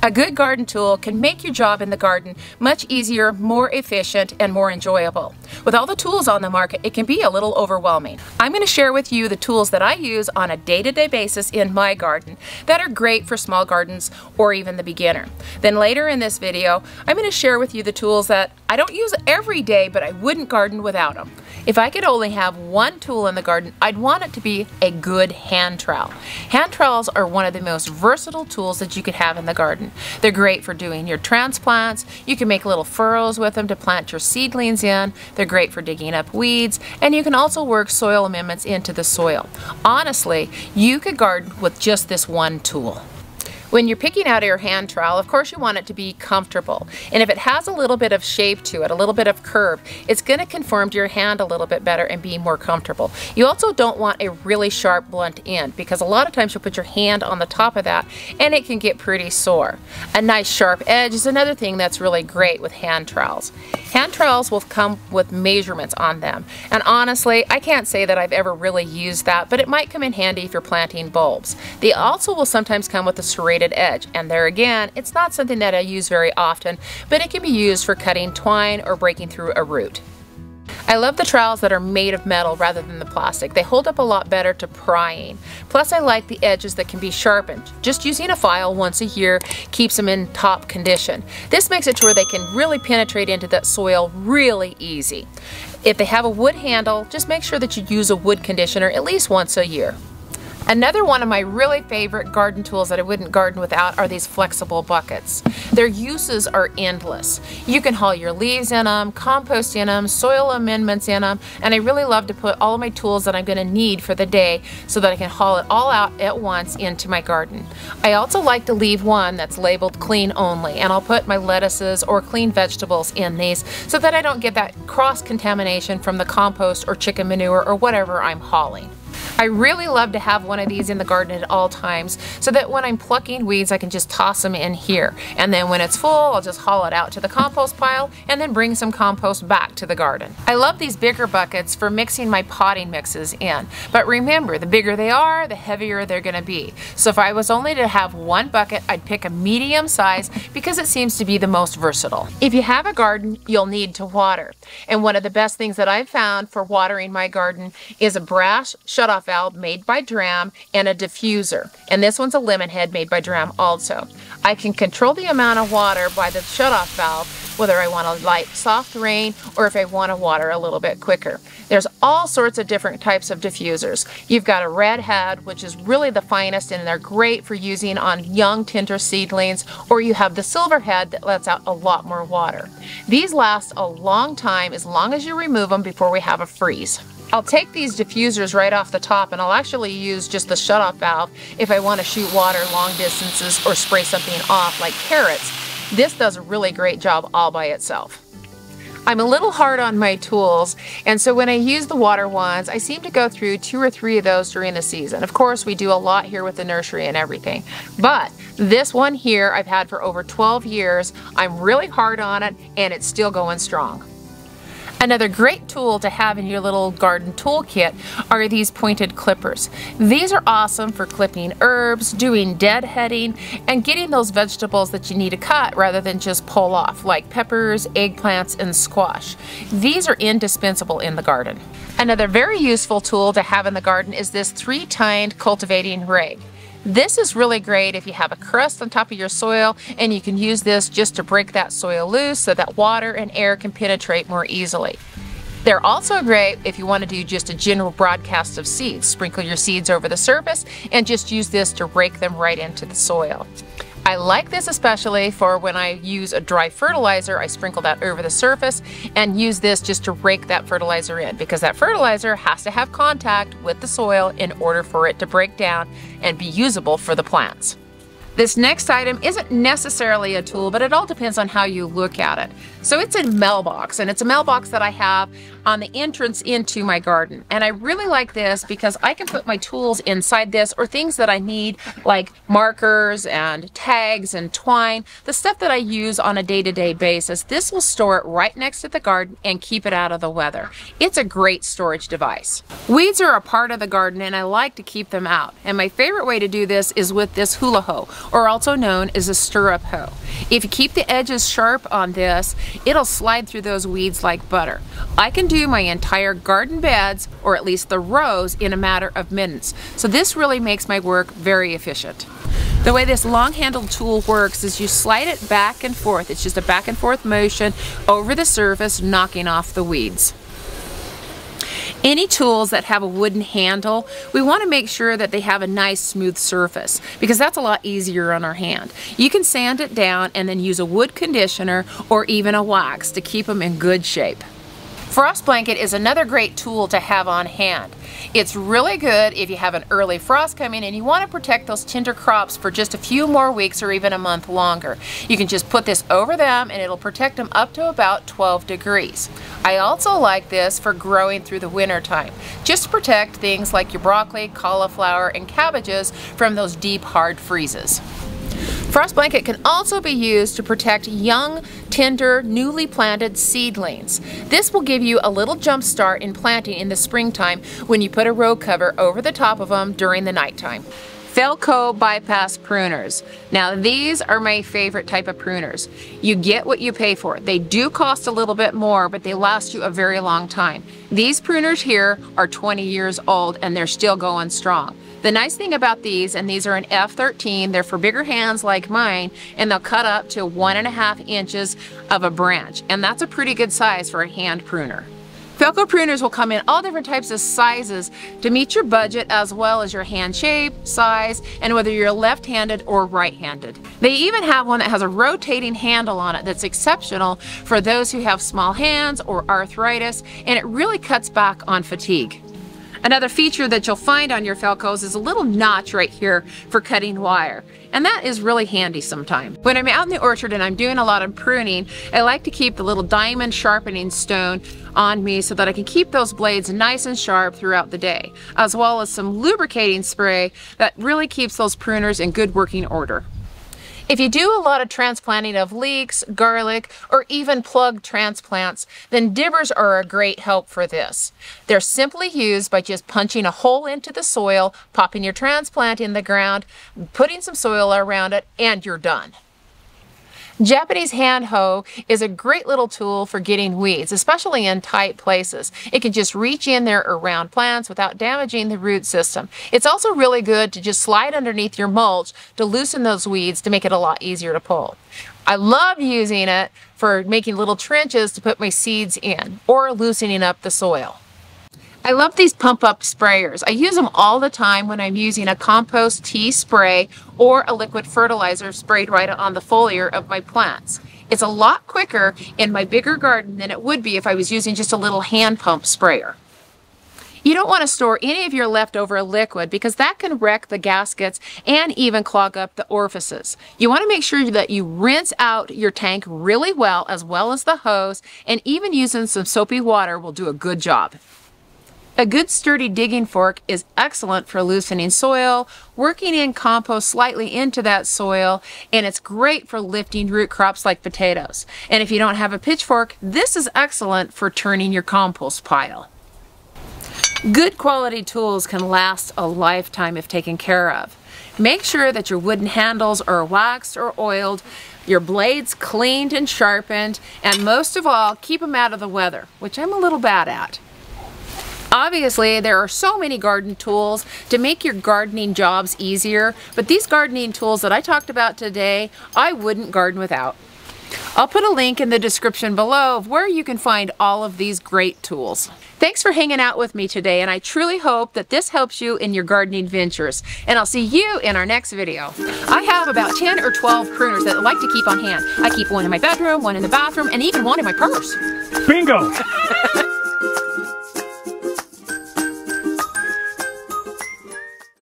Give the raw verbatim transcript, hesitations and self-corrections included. A good garden tool can make your job in the garden much easier, more efficient, and more enjoyable. With all the tools on the market, it can be a little overwhelming. I'm going to share with you the tools that I use on a day-to-day basis in my garden that are great for small gardens or even the beginner. Then later in this video, I'm going to share with you the tools that I don't use every day, but I wouldn't garden without them. If I could only have one tool in the garden, I'd want it to be a good hand trowel. Hand trowels are one of the most versatile tools that you could have in the garden. They're great for doing your transplants. You can make little furrows with them to plant your seedlings in. They're great for digging up weeds, and you can also work soil amendments into the soil. Honestly, you could garden with just this one tool. When you're picking out your hand trowel, of course you want it to be comfortable. And if it has a little bit of shape to it, a little bit of curve, it's going to conform to your hand a little bit better and be more comfortable. You also don't want a really sharp blunt end, because a lot of times you'll put your hand on the top of that and it can get pretty sore. A nice sharp edge is another thing that's really great with hand trowels. Hand trowels will come with measurements on them. And honestly, I can't say that I've ever really used that, but it might come in handy if you're planting bulbs. They also will sometimes come with a serrated edge, and there again, it's not something that I use very often, but it can be used for cutting twine or breaking through a root. I love the trowels that are made of metal rather than the plastic. They hold up a lot better to prying. Plus, I like the edges that can be sharpened. Just using a file once a year keeps them in top condition. This makes it to where they can really penetrate into that soil really easy. If they have a wood handle, just make sure that you use a wood conditioner at least once a year. Another one of my really favorite garden tools that I wouldn't garden without are these flexible buckets. Their uses are endless. You can haul your leaves in them, compost in them, soil amendments in them, and I really love to put all of my tools that I'm going to need for the day so that I can haul it all out at once into my garden. I also like to leave one that's labeled clean only, and I'll put my lettuces or clean vegetables in these so that I don't get that cross-contamination from the compost or chicken manure or whatever I'm hauling. I really love to have one of these in the garden at all times so that when I'm plucking weeds, I can just toss them in here. And then when it's full, I'll just haul it out to the compost pile and then bring some compost back to the garden. I love these bigger buckets for mixing my potting mixes in. But remember, the bigger they are, the heavier they're going to be. So if I was only to have one bucket, I'd pick a medium size because it seems to be the most versatile. If you have a garden, you'll need to water. And one of the best things that I've found for watering my garden is a brass shutoff valve made by Dramm and a diffuser, and this one's a lemon head made by Dramm also. I can control the amount of water by the shutoff valve, whether I want a light soft rain or if I want to water a little bit quicker. There's all sorts of different types of diffusers. You've got a red head, which is really the finest, and they're great for using on young tender seedlings, or you have the silver head that lets out a lot more water. These last a long time as long as you remove them before we have a freeze. I'll take these diffusers right off the top, and I'll actually use just the shutoff valve if I want to shoot water long distances or spray something off like carrots. This does a really great job all by itself. I'm a little hard on my tools, and so when I use the water ones, I seem to go through two or three of those during the season. Of course, we do a lot here with the nursery and everything, but this one here I've had for over twelve years. I'm really hard on it, and it's still going strong. Another great tool to have in your little garden toolkit are these pointed clippers. These are awesome for clipping herbs, doing deadheading, and getting those vegetables that you need to cut rather than just pull off, like peppers, eggplants, and squash. These are indispensable in the garden. Another very useful tool to have in the garden is this three-tined cultivating rake. This is really great if you have a crust on top of your soil, and you can use this just to break that soil loose so that water and air can penetrate more easily. They're also great if you want to do just a general broadcast of seeds. Sprinkle your seeds over the surface and just use this to rake them right into the soil. I like this especially for when I use a dry fertilizer. I sprinkle that over the surface and use this just to rake that fertilizer in, because that fertilizer has to have contact with the soil in order for it to break down and be usable for the plants. This next item isn't necessarily a tool, but it all depends on how you look at it. So it's a mailbox, and it's a mailbox that I have on the entrance into my garden. And I really like this because I can put my tools inside this, or things that I need, like markers and tags and twine, the stuff that I use on a day-to-day basis. This will store it right next to the garden and keep it out of the weather. It's a great storage device. Weeds are a part of the garden, and I like to keep them out. And my favorite way to do this is with this hula hoe, or also known as a stirrup hoe. If you keep the edges sharp on this, it'll slide through those weeds like butter. I can do my entire garden beds, or at least the rows, in a matter of minutes. So this really makes my work very efficient. The way this long-handled tool works is you slide it back and forth. It's just a back and forth motion over the surface, knocking off the weeds. Any tools that have a wooden handle, we want to make sure that they have a nice smooth surface, because that's a lot easier on our hand. You can sand it down and then use a wood conditioner or even a wax to keep them in good shape. Frost blanket is another great tool to have on hand. It's really good if you have an early frost coming and you want to protect those tender crops for just a few more weeks or even a month longer. You can just put this over them and it'll protect them up to about twelve degrees. I also like this for growing through the winter time, just to protect things like your broccoli, cauliflower, and cabbages from those deep hard freezes. Frost blanket can also be used to protect young, tender, newly planted seedlings. This will give you a little jump start in planting in the springtime when you put a row cover over the top of them during the nighttime. Felco bypass pruners. Now these are my favorite type of pruners. You get what you pay for. They do cost a little bit more, but they last you a very long time. These pruners here are twenty years old and they're still going strong. The nice thing about these, and these are an F thirteen, they're for bigger hands like mine, and they'll cut up to one and a half inches of a branch, and that's a pretty good size for a hand pruner. Felco pruners will come in all different types of sizes to meet your budget, as well as your hand shape, size, and whether you're left-handed or right-handed. They even have one that has a rotating handle on it that's exceptional for those who have small hands or arthritis, and it really cuts back on fatigue. Another feature that you'll find on your Felcos is a little notch right here for cutting wire, and that is really handy sometimes. When I'm out in the orchard and I'm doing a lot of pruning, I like to keep the little diamond sharpening stone on me so that I can keep those blades nice and sharp throughout the day, as well as some lubricating spray that really keeps those pruners in good working order. If you do a lot of transplanting of leeks, garlic, or even plug transplants, then dibbers are a great help for this. They're simply used by just punching a hole into the soil, popping your transplant in the ground, putting some soil around it, and you're done. Japanese hand hoe is a great little tool for getting weeds, especially in tight places. It can just reach in there around plants without damaging the root system. It's also really good to just slide underneath your mulch to loosen those weeds to make it a lot easier to pull. I love using it for making little trenches to put my seeds in or loosening up the soil. I love these pump-up sprayers. I use them all the time when I'm using a compost tea spray or a liquid fertilizer sprayed right on the foliar of my plants. It's a lot quicker in my bigger garden than it would be if I was using just a little hand pump sprayer. You don't want to store any of your leftover liquid because that can wreck the gaskets and even clog up the orifices. You want to make sure that you rinse out your tank really well, as well as the hose, and even using some soapy water will do a good job. A good sturdy digging fork is excellent for loosening soil, working in compost slightly into that soil, and it's great for lifting root crops like potatoes. And if you don't have a pitchfork, this is excellent for turning your compost pile. Good quality tools can last a lifetime if taken care of. Make sure that your wooden handles are waxed or oiled, your blades cleaned and sharpened, and most of all, keep them out of the weather, which I'm a little bad at. Obviously, there are so many garden tools to make your gardening jobs easier, but these gardening tools that I talked about today, I wouldn't garden without. I'll put a link in the description below of where you can find all of these great tools. Thanks for hanging out with me today, and I truly hope that this helps you in your gardening ventures, and I'll see you in our next video. I have about ten or twelve pruners that I like to keep on hand. I keep one in my bedroom, one in the bathroom, and even one in my purse. Bingo!